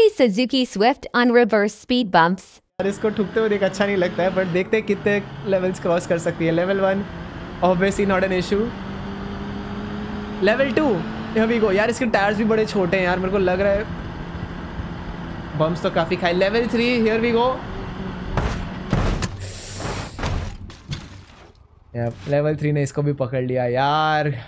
छोटी Suzuki Swift on reverse speed bumps. और इसको ठुकते हुए देख अच्छा नहीं लगता है, बट देखते हैं कितने लेवल्स क्रॉस कर सकती है। Level 1 obviously not an issue. Level 2 here we go. यार इसके टायर्स भी बड़े छोटे हैं यार, मेरे को लग रहा है बम्प्स तो काफी खाए। Level 3 here we go. Level 3 ने इसको भी पकड़ लिया यार।